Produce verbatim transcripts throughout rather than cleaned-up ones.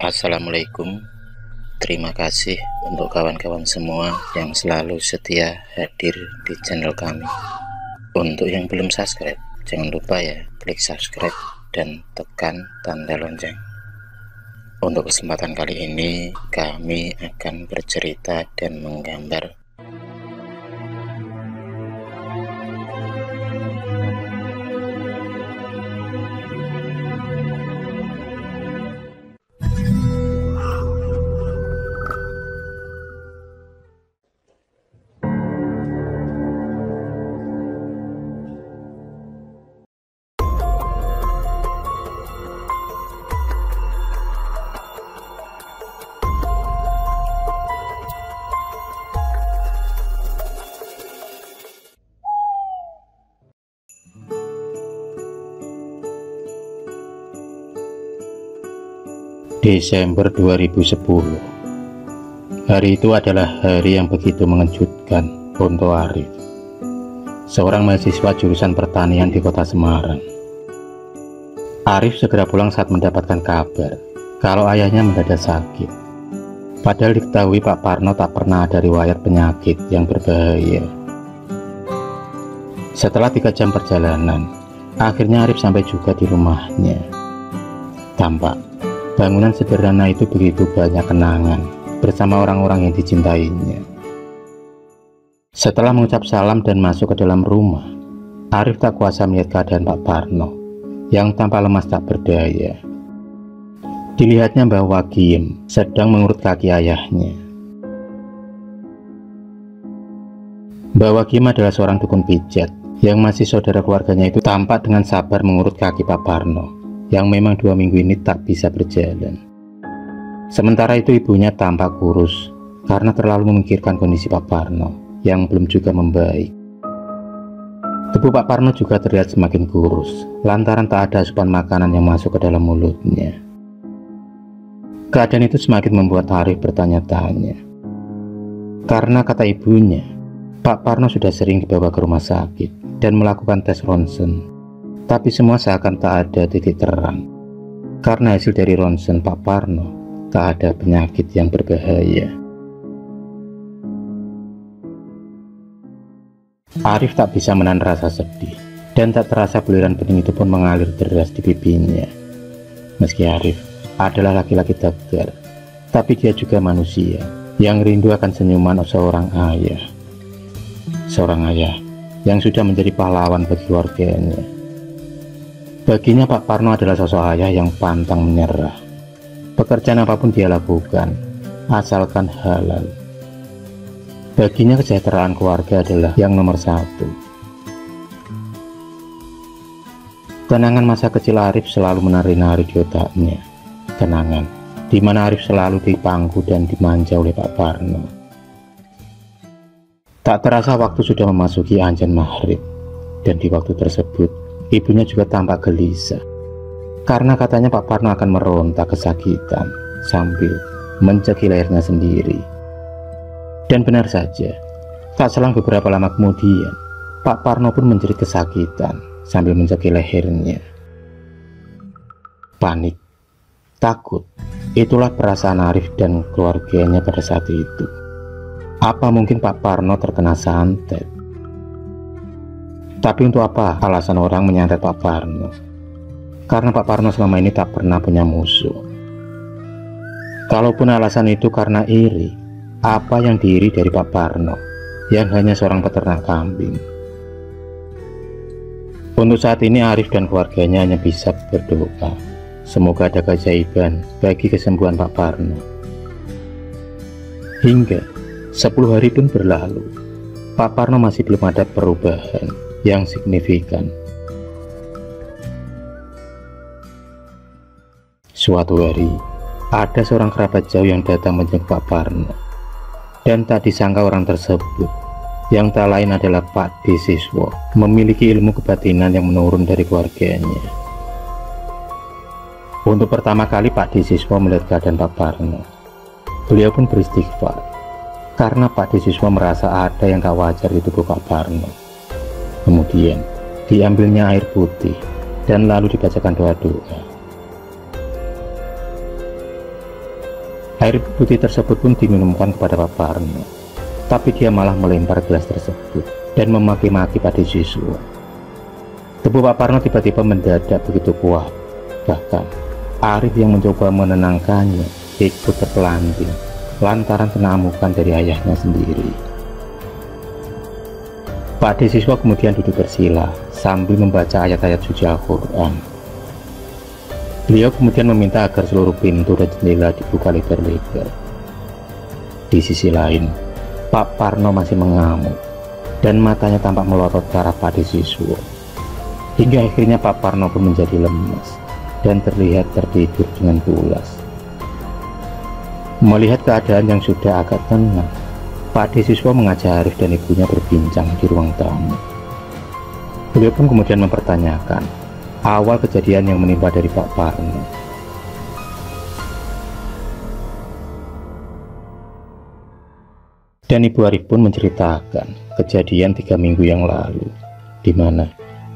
Assalamualaikum. Terima kasih untuk kawan-kawan semua yang selalu setia hadir di channel kami. Untuk yang belum subscribe, jangan lupa ya, klik subscribe dan tekan tanda lonceng. Untuk kesempatan kali ini, kami akan bercerita dan menggambar. Desember dua ribu sepuluh. Hari itu adalah hari yang begitu mengejutkan untuk Arif, seorang mahasiswa jurusan pertanian di kota Semarang. Arif segera pulang saat mendapatkan kabar kalau ayahnya mendadak sakit. Padahal diketahui Pak Parno tak pernah ada riwayat penyakit yang berbahaya. Setelah tiga jam perjalanan, akhirnya Arif sampai juga di rumahnya. Tampak bangunan sederhana itu begitu banyak kenangan bersama orang-orang yang dicintainya. Setelah mengucap salam dan masuk ke dalam rumah, Arif tak kuasa melihat keadaan Pak Parno yang tanpa lemas tak berdaya. Dilihatnya Mbak Wakiem sedang mengurut kaki ayahnya. Mbak Wakiem adalah seorang dukun pijat yang masih saudara keluarganya itu tampak dengan sabar mengurut kaki Pak Parno yang memang dua minggu ini tak bisa berjalan. Sementara itu ibunya tampak kurus karena terlalu memikirkan kondisi Pak Parno yang belum juga membaik. Tubuh Pak Parno juga terlihat semakin kurus lantaran tak ada asupan makanan yang masuk ke dalam mulutnya. Keadaan itu semakin membuat Arif bertanya-tanya. Karena kata ibunya, Pak Parno sudah sering dibawa ke rumah sakit dan melakukan tes ronsen, tapi semua seakan tak ada titik terang. Karena hasil dari ronsen Pak Parno tak ada penyakit yang berbahaya. Arif tak bisa menahan rasa sedih dan tak terasa beliran bening itu pun mengalir deras di pipinya. Meski Arif adalah laki-laki tegar, tapi dia juga manusia yang rindu akan senyuman seorang ayah. Seorang ayah yang sudah menjadi pahlawan bagi keluarganya. Baginya Pak Parno adalah sosok ayah yang pantang menyerah. Pekerjaan apapun dia lakukan, asalkan halal. Baginya kesejahteraan keluarga adalah yang nomor satu. Kenangan masa kecil Arif selalu menari-nari di otaknya. Kenangan di mana Arif selalu dipangku dan dimanja oleh Pak Parno. Tak terasa waktu sudah memasuki anjan maghrib, dan di waktu tersebut ibunya juga tampak gelisah karena katanya Pak Parno akan meronta kesakitan sambil mencekik lehernya sendiri. Dan benar saja, tak selang beberapa lama kemudian Pak Parno pun menjerit kesakitan sambil mencekik lehernya. Panik, takut, itulah perasaan Arif dan keluarganya pada saat itu. Apa mungkin Pak Parno terkena santet? Tapi untuk apa alasan orang menyantet Pak Parno? Karena Pak Parno selama ini tak pernah punya musuh. Kalaupun alasan itu karena iri, apa yang diiri dari Pak Parno yang hanya seorang peternak kambing? Untuk saat ini Arif dan keluarganya hanya bisa berdoa. Semoga ada keajaiban bagi kesembuhan Pak Parno. Hingga sepuluh hari pun berlalu, Pak Parno masih belum ada perubahan yang signifikan. Suatu hari, ada seorang kerabat jauh yang datang menjenguk Pak Parno, dan tak disangka orang tersebut, yang tak lain adalah Pak Dwi Siswo, memiliki ilmu kebatinan yang menurun dari keluarganya. Untuk pertama kali Pak Dwi Siswo melihat keadaan Pak Parno, beliau pun beristighfar, karena Pak Dwi Siswo merasa ada yang tak wajar di tubuh Pak Parno. Kemudian diambilnya air putih dan lalu dibacakan doa-doa. Air putih tersebut pun diminumkan kepada Pak Parno, tapi dia malah melempar gelas tersebut dan memaki-maki pada Siswo. Tubuh Pak Parno tiba-tiba mendadak begitu kuat, bahkan Arif yang mencoba menenangkannya ikut terpelanting lantaran kena amukan dari ayahnya sendiri. Pak Dwi Siswo kemudian duduk bersila sambil membaca ayat-ayat suci Al-Quran. Beliau kemudian meminta agar seluruh pintu dan jendela dibuka lebar-lebar. Di sisi lain, Pak Parno masih mengamuk dan matanya tampak melotot ke arah Pak Dwi Siswo. Hingga akhirnya Pak Parno pun menjadi lemas dan terlihat tertidur dengan pulas. Melihat keadaan yang sudah agak tenang, Pak Dwi Siswo mengajak Arif dan ibunya berbincang di ruang tamu. Beliau pun kemudian mempertanyakan awal kejadian yang menimpa dari Pak Parno. Dan Ibu Arif pun menceritakan kejadian tiga minggu yang lalu, di mana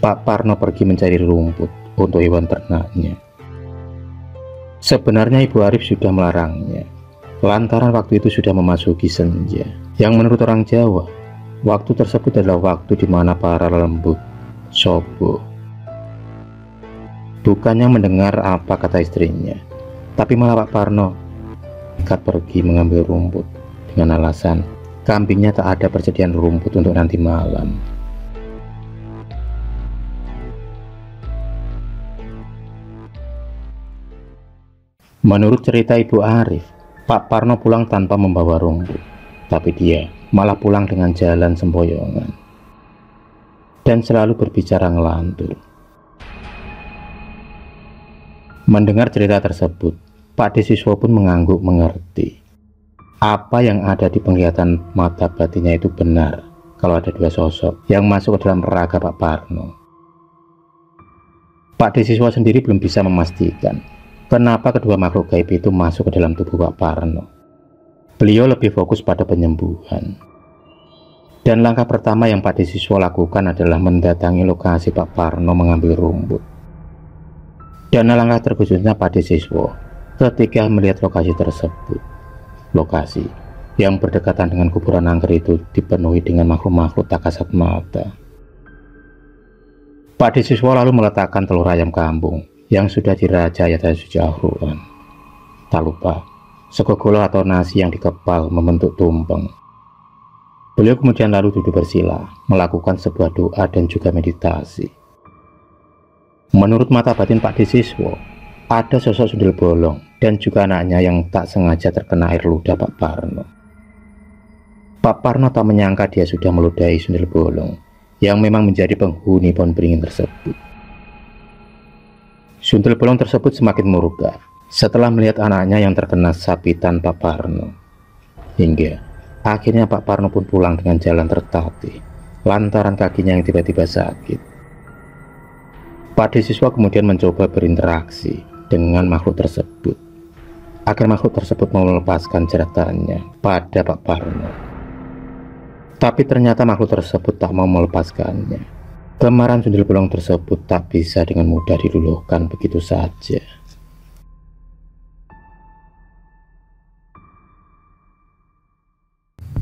Pak Parno pergi mencari rumput untuk hewan ternaknya. Sebenarnya Ibu Arif sudah melarangnya, lantaran waktu itu sudah memasuki senja, yang menurut orang Jawa, waktu tersebut adalah waktu di mana para lembut, sobo, bukannya mendengar apa kata istrinya, tapi malah Pak Parno nekat pergi mengambil rumput dengan alasan kambingnya tak ada persediaan rumput untuk nanti malam. Menurut cerita Ibu Arif, Pak Parno pulang tanpa membawa rumput, tapi dia malah pulang dengan jalan semboyongan dan selalu berbicara ngelantur. Mendengar cerita tersebut, Pak Dwi Siswo pun mengangguk mengerti. Apa yang ada di penglihatan mata batinnya itu benar, kalau ada dua sosok yang masuk ke dalam raga Pak Parno. Pak Dwi Siswo sendiri belum bisa memastikan kenapa kedua makhluk gaib itu masuk ke dalam tubuh Pak Parno. Beliau lebih fokus pada penyembuhan. Dan langkah pertama yang Pak Dwi Siswo lakukan adalah mendatangi lokasi Pak Parno mengambil rumput. Dan langkah terkhususnya Pak Dwi Siswo ketika melihat lokasi tersebut. Lokasi yang berdekatan dengan kuburan angker itu dipenuhi dengan makhluk-makhluk tak kasat mata. Pak Dwi Siswo lalu meletakkan telur ayam kampung yang sudah diraja ayat suci Al-Quran. Tak lupa sego golo atau nasi yang dikepal membentuk tumpeng. Beliau kemudian lalu duduk bersila melakukan sebuah doa dan juga meditasi. Menurut mata batin Pak Dwi Siswo, ada sosok sundel bolong dan juga anaknya yang tak sengaja terkena air ludah Pak Parno. Pak Parno tak menyangka dia sudah meludahi sundel bolong yang memang menjadi penghuni pohon beringin tersebut. Sundel bolong tersebut semakin murka setelah melihat anaknya yang terkena sapitan Pak Parno. Hingga akhirnya Pak Parno pun pulang dengan jalan tertatih lantaran kakinya yang tiba-tiba sakit. Pak Dwi Siswo kemudian mencoba berinteraksi dengan makhluk tersebut agar makhluk tersebut mau melepaskan jeratannya pada Pak Parno. Tapi ternyata makhluk tersebut tak mau melepaskannya. Kemarahan sundel bolong tersebut tak bisa dengan mudah diluluhkan begitu saja.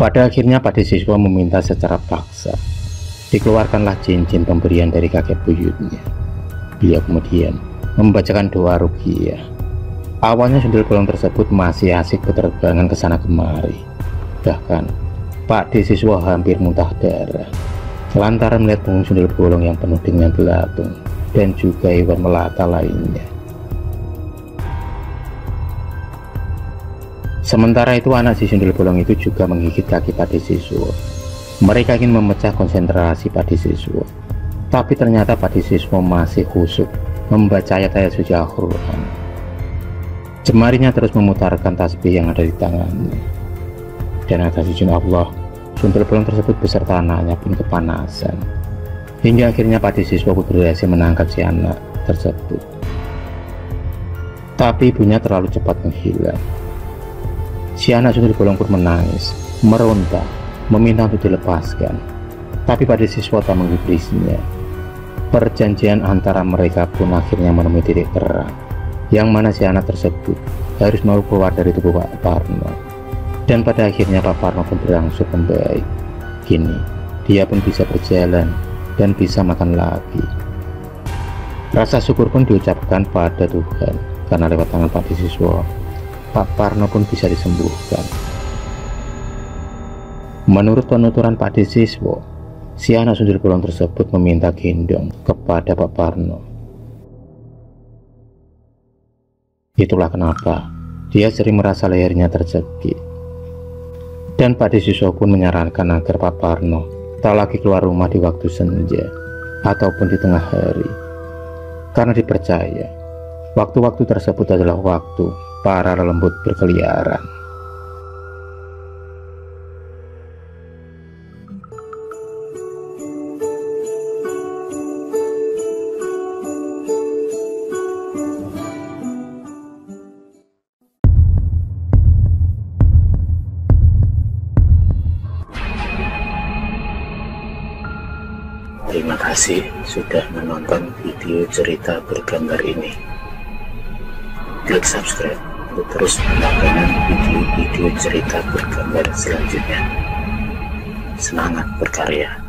Pada akhirnya Pak Dwi Siswo meminta secara paksa dikeluarkanlah cincin pemberian dari kakek buyutnya. Beliau kemudian membacakan doa ruqyah. Awalnya sundel bolong tersebut masih asik berterbangan ke sana kemari. Bahkan Pak Dwi Siswo hampir muntah darah lantaran melihat punggung sundel bolong yang penuh dengan belatung dan juga hewan melata lainnya. Sementara itu anak si sundel bolong itu juga menggigit kaki Pak Dwi Siswo. Mereka ingin memecah konsentrasi Pak Dwi Siswo, tapi ternyata Pak Dwi Siswo masih khusyuk membaca ayat-ayat suci Al-Quran. Jemarinya terus memutarkan tasbih yang ada di tangannya. Dan atas izin Allah, sundel bolong tersebut beserta anaknya pun kepanasan. Hingga akhirnya Pak Dwi Siswo berhasil menangkap si anak tersebut. Tapi ibunya terlalu cepat menghilang. Si anak sundel bolong pun menangis, meronta, meminta untuk dilepaskan. Tapi Pak Dwi Siswo tak menggubrisnya. Perjanjian antara mereka pun akhirnya menemui titik terang yang mana si anak tersebut harus mau keluar dari tubuh Pak Parno. Dan pada akhirnya Pak Parno pun berangsur membaik. Kini dia pun bisa berjalan dan bisa makan lagi. Rasa syukur pun diucapkan pada Tuhan karena lewat tangan Pak Dwi Siswo, Pak Parno pun bisa disembuhkan. Menurut penuturan Pak Dwi Siswo, si anak sundul bolong tersebut meminta gendong kepada Pak Parno. Itulah kenapa dia sering merasa lehernya tercekik. Dan Pak Dwi Siswo pun menyarankan agar Pak Parno tak lagi keluar rumah di waktu senja ataupun di tengah hari, karena dipercaya waktu-waktu tersebut adalah waktu para lelembut berkeliaran. Terima kasih sudah menonton video cerita bergambar ini. Klik subscribe untuk terus mendapatkan video-video cerita bergambar selanjutnya. Semangat berkarya!